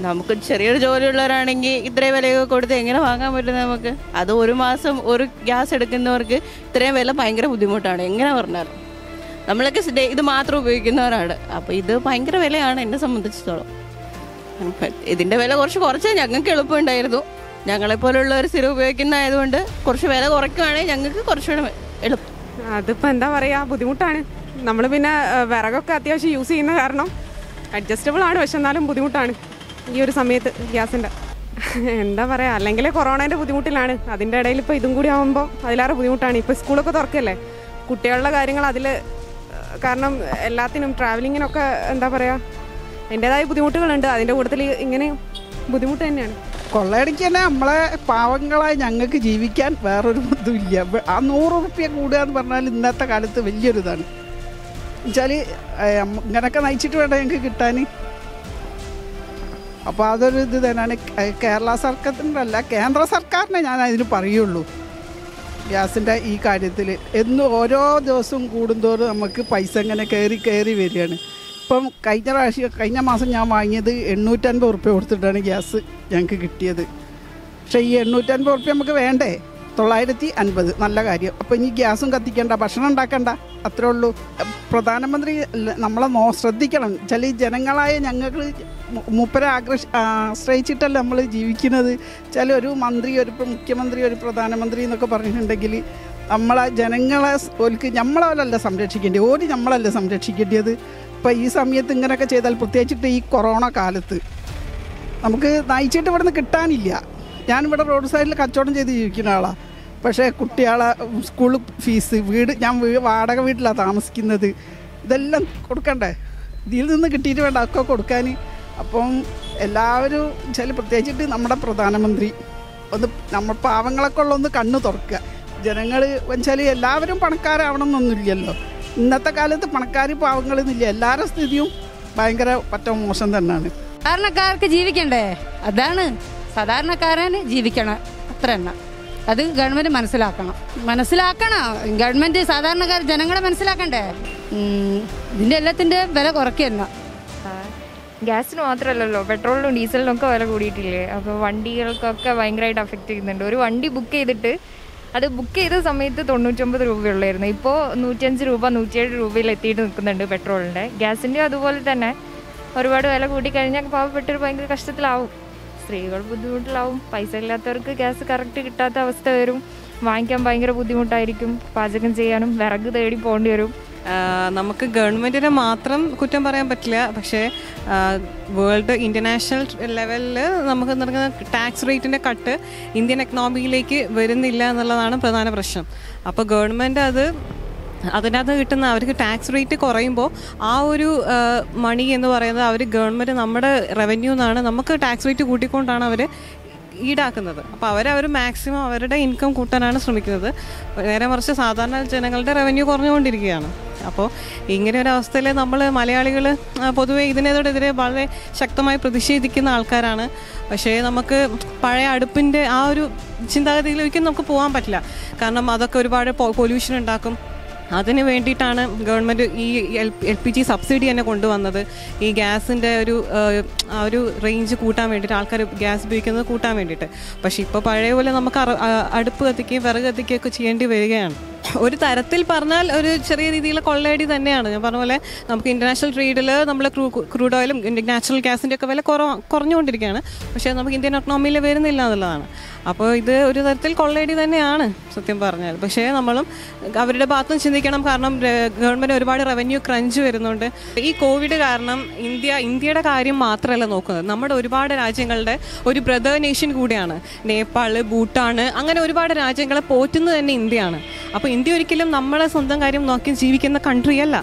നമുക്ക് ചെറിയൊരു ജോലിയുള്ളവരാണെങ്കിൽ ഇത്രയും വിലയൊക്കെ കൊടുത്ത് എങ്ങനെ വാങ്ങാൻ പറ്റും നമുക്ക് അത് ഒരു മാസം ഒരു ഗ്യാസ് എടുക്കുന്നവർക്ക് ഇത്രയും വില ഭയങ്കര ബുദ്ധിമുട്ടാണ് എങ്ങനെ പറഞ്ഞാലും നമ്മളൊക്കെ ഇത് മാത്രം ഉപയോഗിക്കുന്നവരാണ് അപ്പോൾ ഇത് ഭയങ്കര വിലയാണ് എന്നെ സംബന്ധിച്ചിടത്തോളം ഇതിൻ്റെ വില കുറച്ചാൽ ഞങ്ങൾക്ക് എളുപ്പമുണ്ടായിരുന്നു ഞങ്ങളെപ്പോലുള്ള ഒരു സ്ഥിരം ഉപയോഗിക്കുന്നതായതുകൊണ്ട് കുറച്ച് വില കുറയ്ക്കുകയാണെങ്കിൽ ഞങ്ങൾക്ക് കുറച്ചുകൂടെ എളുപ്പം അതിപ്പോൾ എന്താ പറയുക ബുദ്ധിമുട്ടാണ് നമ്മൾ പിന്നെ വിറകൊക്കെ അത്യാവശ്യം യൂസ് ചെയ്യുന്ന കാരണം അഡ്ജസ്റ്റബിൾ ആണ് പക്ഷെ എന്നാലും ബുദ്ധിമുട്ടാണ് ഈ ഒരു സമയത്ത് ഗ്യാസിൻ്റെ എന്താ പറയുക, അല്ലെങ്കിൽ കൊറോണേൻ്റെ ബുദ്ധിമുട്ടിലാണ്. അതിൻ്റെ ഇടയിൽ ഇപ്പോൾ ഇതും കൂടി ആകുമ്പോൾ അതിലേറെ ബുദ്ധിമുട്ടാണ്. ഇപ്പോൾ സ്കൂളൊക്കെ തുറക്കല്ലേ, കുട്ടികളുടെ കാര്യങ്ങൾ അതിൽ, കാരണം എല്ലാത്തിനും ട്രാവലിങ്ങിനൊക്കെ എന്താ പറയുക അതിൻ്റേതായ ബുദ്ധിമുട്ടുകളുണ്ട്. അതിൻ്റെ കൂടുതൽ ഇങ്ങനെ ബുദ്ധിമുട്ട് തന്നെയാണ്. കൊള്ളയടിക്കാൻ നമ്മളെ പാവങ്ങളായി ഞങ്ങൾക്ക് ജീവിക്കാൻ വേറൊരു ബുദ്ധിമില്ല. ആ 100 രൂപ കൂടുക എന്ന് പറഞ്ഞാൽ ഇന്നത്തെ കാലത്ത് വലിയൊരു ഇതാണ്. എന്നുവെച്ചാൽ ഇങ്ങനെയൊക്കെ നയിച്ചിട്ട് വേണ്ട ഞങ്ങൾക്ക് കിട്ടാൻ. അപ്പോൾ അതൊരു ഇത് തന്നെയാണ്. കേരള സർക്കാരിൻ്റെ അല്ല, കേന്ദ്ര സർക്കാരിനെ ഞാൻ അതിന് പറയുള്ളൂ. ഗ്യാസിൻ്റെ ഈ കാര്യത്തിൽ എന്നും ഓരോ ദിവസവും കൂടുന്തോറും നമുക്ക് പൈസ ഇങ്ങനെ കയറി കയറി വരികയാണ്. ഇപ്പം കഴിഞ്ഞ മാസം ഞാൻ വാങ്ങിയത് 850 രൂപ കൊടുത്തിട്ടാണ് ഗ്യാസ് ഞങ്ങൾക്ക് കിട്ടിയത്. പക്ഷേ ഈ 850 രൂപ നമുക്ക് വേണ്ടേ? 950. നല്ല കാര്യം. അപ്പോൾ ഇനി ഗ്യാസും കത്തിക്കേണ്ട, ഭക്ഷണം ഉണ്ടാക്കണ്ട, അത്രേ ഉള്ളൂ. പ്രധാനമന്ത്രി നമ്മളെ ശ്രദ്ധിക്കണം. ചില ജനങ്ങളായ ഞങ്ങൾക്ക് മൂപ്പരെ ആശ്രയിച്ചിട്ടല്ല നമ്മൾ ജീവിക്കുന്നത്. ചില ഒരു മന്ത്രി, ഒരു മുഖ്യമന്ത്രി, ഒരു പ്രധാനമന്ത്രി എന്നൊക്കെ പറഞ്ഞിട്ടുണ്ടെങ്കിൽ നമ്മളെ ജനങ്ങളെ ഓൽക്ക് നമ്മളവരല്ല സംരക്ഷിക്കേണ്ടത്, ഓര് നമ്മളല്ല സംരക്ഷിക്കേണ്ടത്. ഇപ്പം ഈ സമയത്ത് ഇങ്ങനെയൊക്കെ ചെയ്താൽ, പ്രത്യേകിച്ചിട്ട് ഈ കൊറോണ കാലത്ത് നമുക്ക് നയിച്ചിട്ട് ഇവിടെ നിന്ന് കിട്ടാനില്ല. ഞാനിവിടെ റോഡ് സൈഡിൽ കച്ചവടം ചെയ്ത് ജീവിക്കുന്ന ആളാണ്. പക്ഷേ കുട്ടികളെ സ്കൂൾ ഫീസ്, ഞാൻ വാടക വീട്ടിലാണ് താമസിക്കുന്നത്, ഇതെല്ലാം കൊടുക്കണ്ടേ? ഇതിൽ നിന്ന് കിട്ടിയിട്ട് വേണ്ട ഒക്കെ കൊടുക്കാൻ. അപ്പം എല്ലാവരും ചില, പ്രത്യേകിച്ചിട്ട് നമ്മുടെ പ്രധാനമന്ത്രി ഒന്ന് നമ്മൾ പാവങ്ങളൊക്കെ ഉള്ള ഒന്ന് കണ്ണ് തുറക്കുക. ജനങ്ങൾ വെച്ചാൽ എല്ലാവരും പണക്കാരാവണം എന്നൊന്നുമില്ലല്ലോ. ഇന്നത്തെ കാലത്ത് പണക്കാർ പാവങ്ങളെന്നില്ല. എല്ലാവരുടെ സ്ഥിതിയും ഭയങ്കര മോശം തന്നെയാണ്. സാധാരണക്കാർക്ക് ജീവിക്കണ്ടേ? അതാണ് സാധാരണക്കാരന് ജീവിക്കണം, അത്ര തന്നെ. അത് ഗവൺമെൻറ് മനസ്സിലാക്കണം. ഗവൺമെൻറ് സാധാരണക്കാർ ജനങ്ങളെ മനസ്സിലാക്കണ്ടേ? ഇതിൻ്റെ എല്ലാത്തിൻ്റെ വില കുറയ്ക്കുന്ന. ഗ്യാസിന് മാത്രമല്ലല്ലോ, പെട്രോളിനും ഡീസലിനും ഒക്കെ വില കൂടിയിട്ടില്ലേ? അപ്പോൾ വണ്ടികൾക്കൊക്കെ ഭയങ്കരമായിട്ട് അഫക്റ്റ് ചെയ്യുന്നുണ്ട്. ഒരു വണ്ടി ബുക്ക് ചെയ്തിട്ട് അത് ബുക്ക് ചെയ്ത സമയത്ത് 99 രൂപയുള്ളായിരുന്നു. ഇപ്പോൾ 105 രൂപ, 107 രൂപയിൽ എത്തിയിട്ട് നിൽക്കുന്നുണ്ട് പെട്രോളിൻ്റെ. ഗ്യാസിൻ്റെ അതുപോലെ തന്നെ ഒരുപാട് വില കൂടിക്കഴിഞ്ഞാൽ പാവപ്പെട്ടൊരു ഭയങ്കര കഷ്ടത്തിലാവും. സ്ത്രീകൾ ബുദ്ധിമുട്ടിലാവും, പൈസ ഇല്ലാത്തവർക്ക് ഗ്യാസ് കറക്റ്റ് കിട്ടാത്ത അവസ്ഥ വരും, വാങ്ങിക്കാൻ ഭയങ്കര ബുദ്ധിമുട്ടായിരിക്കും, പാചകം ചെയ്യാനും വിറക് തേടി പോകേണ്ടി വരും. നമുക്ക് ഗവൺമെൻറ്റിനെ മാത്രം കുറ്റം പറയാൻ പറ്റില്ല. പക്ഷേ വേൾഡ് ഇൻ്റർനാഷണൽ ലെവലിൽ നമുക്ക് നടക്കുന്ന ടാക്സ് റേറ്റിൻ്റെ കട്ട് ഇന്ത്യൻ എക്കണോമിയിലേക്ക് വരുന്നില്ല എന്നുള്ളതാണ് പ്രധാന പ്രശ്നം. അപ്പോൾ ഗവൺമെൻറ് അതിനകത്ത് കിട്ടുന്ന, അവർക്ക് ടാക്സ് റേറ്റ് കുറയുമ്പോൾ ആ ഒരു മണി എന്ന് പറയുന്നത് അവർ ഗവൺമെൻറ് നമ്മുടെ റവന്യൂ എന്നാണ് നമുക്ക് ടാക്സ് റേറ്റ് കൂട്ടിക്കൊണ്ടാണ് അവർ ഈടാക്കുന്നത്. അപ്പോൾ അവർ മാക്സിമം അവരുടെ ഇൻകം കൂട്ടാനാണ് ശ്രമിക്കുന്നത്. നേരെ മറിച്ച് സാധാരണ ജനങ്ങളുടെ റവന്യൂ കുറഞ്ഞുകൊണ്ടിരിക്കുകയാണ്. അപ്പോൾ ഇങ്ങനെ ഒരു അവസ്ഥയിൽ നമ്മൾ മലയാളികൾ പൊതുവെ ഇതിനെതിരെ വളരെ ശക്തമായി പ്രതിഷേധിക്കുന്ന ആൾക്കാരാണ്. പക്ഷേ നമുക്ക് പഴയ അടുപ്പിൻ്റെ ആ ഒരു ചിന്താഗതിയിലേക്കും നമുക്ക് പോകാൻ പറ്റില്ല. കാരണം അതൊക്കെ ഒരുപാട് പൊല്യൂഷൻ ഉണ്ടാക്കും. അതിന് വേണ്ടിയിട്ടാണ് ഗവൺമെൻറ് ഈ LPG സബ്സിഡി തന്നെ കൊണ്ടുവന്നത്. ഈ ഗ്യാസിൻ്റെ ഒരു റേഞ്ച് കൂട്ടാൻ വേണ്ടിയിട്ട്, ആൾക്കാർ ഗ്യാസ് ഉപയോഗിക്കുന്നത് കൂട്ടാൻ വേണ്ടിയിട്ട്. പക്ഷേ ഇപ്പോൾ പഴയ പോലെ നമുക്ക് അടുപ്പ് കത്തിക്കുകയും വിറക് കത്തിക്കുകയും ഒക്കെ ചെയ്യേണ്ടി വരികയാണ്. ഒരു തരത്തിൽ പറഞ്ഞാൽ ഒരു ചെറിയ രീതിയിലുള്ള കൊള്ളയടി തന്നെയാണ്. ഞാൻ പറഞ്ഞ പോലെ നമുക്ക് ഇൻ്റർനാഷണൽ ട്രേഡിൽ നമ്മൾ ക്രൂഡ് ഓയിലും നാച്ചുറൽ ഗ്യാസിൻ്റെ ഒക്കെ വില കുറഞ്ഞുകൊണ്ടിരിക്കുകയാണ്. പക്ഷേ നമുക്ക് ഇന്ത്യൻ എക്കണോമിയിൽ വരുന്നില്ല എന്നുള്ളതാണ്. അപ്പോൾ ഇത് ഒരു തരത്തിൽ കൊള്ളയടി തന്നെയാണ് സത്യം പറഞ്ഞാൽ. പക്ഷേ നമ്മളും അവരുടെ ഭാഗത്തും ചിന്തിക്കണം. കാരണം ഗവൺമെൻറ് ഒരുപാട് റവന്യൂ ക്രഞ്ച് വരുന്നുണ്ട്. ഈ കോവിഡ് കാരണം ഇന്ത്യയുടെ കാര്യം മാത്രമല്ല നോക്കുന്നത്. നമ്മുടെ ഒരുപാട് രാജ്യങ്ങളുടെ ഒരു ബ്രദർ നേഷൻ കൂടിയാണ്. നേപ്പാൾ, ഭൂട്ടാൻ, അങ്ങനെ ഒരുപാട് രാജ്യങ്ങളെ പോറ്റുന്നത് തന്നെ ഇന്ത്യയാണ്. അപ്പോൾ ഇന്ത്യ ഒരിക്കലും നമ്മളെ സ്വന്തം കാര്യം നോക്കി ജീവിക്കുന്ന കൺട്രി അല്ല.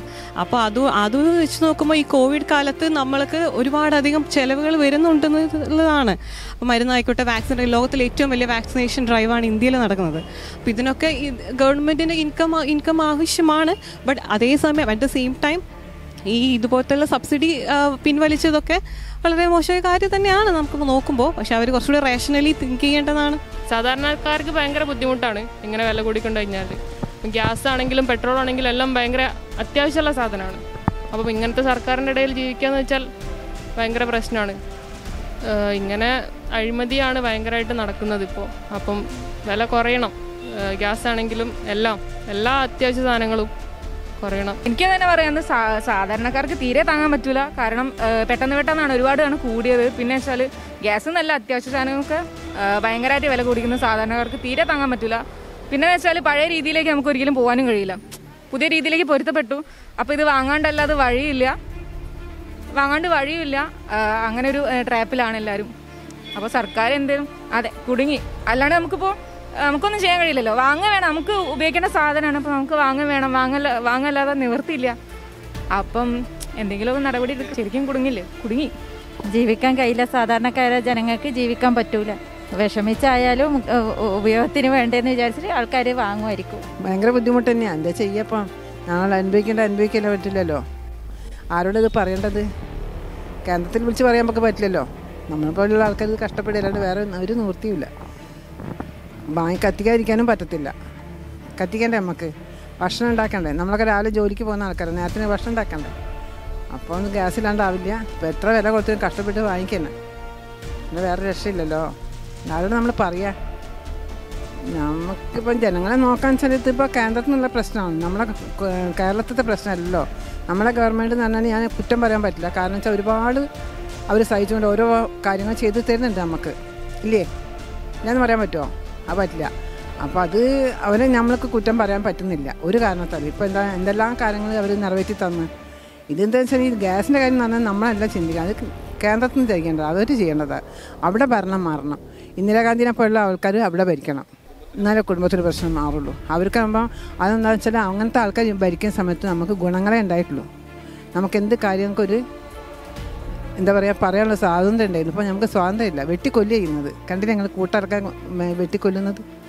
അപ്പോൾ അത് വെച്ച് നോക്കുമ്പോൾ ഈ കോവിഡ് കാലത്ത് നമ്മൾക്ക് ഒരുപാടധികം ചിലവുകൾ വരുന്നുണ്ടെന്നുള്ളതാണ്. മരുന്നായിക്കോട്ടെ, വാക്സിൻ, ലോകത്തിലെ ഏറ്റവും വലിയ വാക്സിനേഷൻ ഡ്രൈവാണ് ഇന്ത്യയിൽ നടക്കുന്നത്. അപ്പോൾ ഇതിനൊക്കെ ഈ ഗവൺമെൻറ്റിൻ്റെ ഇൻകം ആവശ്യമാണ്. ബട്ട് അതേസമയം അറ്റ് ദ സെയിം ടൈം ഈ ഇതുപോലത്തെ സബ്സിഡി പിൻവലിച്ചതൊക്കെ വളരെ മോശമായ കാര്യം തന്നെയാണ് നമുക്ക് നോക്കുമ്പോൾ. പക്ഷെ അവർ കുറച്ചുകൂടി റേഷണലി തിങ്ക് ചെയ്യേണ്ടതാണ്. സാധാരണക്കാർക്ക് ഭയങ്കര ബുദ്ധിമുട്ടാണ് ഇങ്ങനെ വില കൂടിക്കൊണ്ട് കഴിഞ്ഞാൽ. ഗ്യാസ് ആണെങ്കിലും പെട്രോൾ ആണെങ്കിലും എല്ലാം ഭയങ്കര അത്യാവശ്യമുള്ള സാധനമാണ്. അപ്പം ഇങ്ങനത്തെ സർക്കാരിൻ്റെ ഇടയിൽ ജീവിക്കുകയെന്ന് വെച്ചാൽ ഭയങ്കര പ്രശ്നമാണ്. ഇങ്ങനെ അഴിമതിയാണ് ഭയങ്കരമായിട്ട് നടക്കുന്നത് ഇപ്പോൾ. അപ്പം വില കുറയണം. ഗ്യാസ് ആണെങ്കിലും എല്ലാ അത്യാവശ്യ സാധനങ്ങളും കുറയണം. എനിക്ക് തന്നെ പറയുന്നത് സാധാരണക്കാർക്ക് തീരെ താങ്ങാൻ പറ്റില്ല. കാരണം പെട്ടെന്നാണ് ഒരുപാടാണ് കൂടിയത്. പിന്നെ വെച്ചാൽ ഗ്യാസ് എന്നല്ല, അത്യാവശ്യ സാധനങ്ങൾക്ക് ഭയങ്കരമായിട്ട് വില കൂടിക്കുന്നത് സാധാരണക്കാർക്ക് തീരെ താങ്ങാൻ പറ്റില്ല. പിന്നെ വെച്ചാൽ പഴയ രീതിയിലേക്ക് നമുക്ക് ഒരിക്കലും പോകാനും കഴിയില്ല. പുതിയ രീതിയിലേക്ക് പൊരുത്തപ്പെട്ടു. അപ്പോൾ ഇത് വാങ്ങാണ്ടല്ലാതെ വഴിയില്ല. വാങ്ങാണ്ട് വഴിയില്ല, അങ്ങനെ ഒരു ട്രാപ്പിലാണ് എല്ലാവരും. അപ്പോൾ സർക്കാർ എന്തേലും അതെ കുടുങ്ങി, അല്ലാണ്ട് നമുക്കൊന്നും ചെയ്യാൻ കഴിയില്ലല്ലോ. വാങ്ങാൻ വേണം, നമുക്ക് ഉപയോഗിക്കേണ്ട സാധനമാണ്. അപ്പോൾ നമുക്ക് വാങ്ങാൻ വേണം, വാങ്ങല്ലാതെ നിവർത്തിയില്ല. അപ്പം എന്തെങ്കിലുമൊക്കെ നടപടി ശരിക്കും കുടുങ്ങി. ജീവിക്കാൻ കഴിയില്ല, സാധാരണക്കാരായ ജനങ്ങൾക്ക് ജീവിക്കാൻ പറ്റൂല. വിഷമിച്ചായാലും ഉപയോഗത്തിന് വേണ്ടതെന്ന് വിചാരിച്ചിട്ട് ആൾക്കാർ വാങ്ങുമായിരിക്കും. ഭയങ്കര ബുദ്ധിമുട്ട് തന്നെയാണ്, എന്താ ചെയ്യപ്പം? ഞങ്ങൾ അനുഭവിക്കാൻ പറ്റില്ലല്ലോ. ആരോടത് പറയേണ്ടത്? കേന്ദ്രത്തിൽ വിളിച്ച് പറയാൻ നമുക്ക് പറ്റില്ലല്ലോ. നമ്മളെപ്പോലുള്ള ആൾക്കാർ കഷ്ടപ്പെടുകയല്ലാണ്ട് വേറെ ഒരു നിവൃത്തിയുമില്ല. വാങ്ങി കത്തിക്കാതിരിക്കാനും പറ്റത്തില്ല. കത്തിക്കണ്ടേ, നമുക്ക് ഭക്ഷണം ഉണ്ടാക്കണ്ടേ? നമ്മളൊക്കെ രാവിലെ ജോലിക്ക് പോകുന്ന ആൾക്കാരാണ്, നേരത്തിന് ഭക്ഷണം ഉണ്ടാക്കണ്ടേ? അപ്പോൾ ഒന്നും ഗ്യാസില്ലാണ്ടാവില്ല. ഇപ്പം എത്ര വില കൊടുത്തും കഷ്ടപ്പെട്ട് വാങ്ങിക്കന്നെ, പിന്നെ വേറെ രക്ഷയില്ലല്ലോ. ആരോട് നമ്മൾ പറയാ? നമുക്കിപ്പം ജനങ്ങളെ നോക്കാൻ സ്ഥലത്ത് ഇപ്പോൾ കേന്ദ്രത്തിൽ നിന്നുള്ള പ്രശ്നമാണ്, നമ്മളെ കേരളത്തിലത്തെ പ്രശ്നമല്ലല്ലോ. നമ്മളെ ഗവൺമെൻറ് എന്ന് പറഞ്ഞാൽ ഞാൻ കുറ്റം പറയാൻ പറ്റില്ല. കാരണം വെച്ചാൽ ഒരുപാട് അവർ സഹിച്ചുകൊണ്ട് ഓരോ കാര്യങ്ങൾ ചെയ്തു തരുന്നുണ്ട് നമുക്ക്, ഇല്ലേ? ഞാനൊന്നും പറയാൻ പറ്റുമോ? അത് പറ്റില്ല. അപ്പോൾ അത് അവരെ നമ്മൾക്ക് കുറ്റം പറയാൻ പറ്റുന്നില്ല ഒരു കാരണത്താലും. ഇപ്പോൾ എന്തെല്ലാം കാര്യങ്ങൾ അവർ നിറവേറ്റി തന്ന്. ഇതെന്താണെന്ന് വെച്ചാൽ ഈ ഗ്യാസിൻ്റെ കാര്യം എന്ന് പറഞ്ഞാൽ നമ്മളെല്ലാം ചിന്തിക്കുക, അത് കേന്ദ്രത്തിൽ നിന്ന് ചെയ്യേണ്ടത്, അതൊരു ചെയ്യേണ്ടതാണ്. അവിടെ ഭരണം മാറണം. ഇന്ദിരാഗാന്ധിനെ പോലുള്ള ആൾക്കാർ അവിടെ ഭരിക്കണം, എന്നാലേ കുടുംബത്തിന് പ്രശ്നം മാറുള്ളൂ. അവർക്കാകുമ്പോൾ അതെന്താണെന്ന് വെച്ചാൽ അങ്ങനത്തെ ആൾക്കാർ ഭരിക്കുന്ന സമയത്ത് നമുക്ക് ഗുണങ്ങളെ ഉണ്ടായിട്ടുള്ളൂ. നമുക്ക് എന്ത് കാര്യങ്ങൾക്കൊരു എന്താ പറയുക, പറയാനുള്ള സ്വാതന്ത്ര്യം ഉണ്ടായിരുന്നു. ഇപ്പോൾ നമുക്ക് സ്വാതന്ത്ര്യം ഇല്ല, വെട്ടിക്കൊല്ലുന്നത് കണ്ടില്ല ഞങ്ങൾ, കൂട്ടിറക്കാൻ വെട്ടിക്കൊല്ലുന്നത്.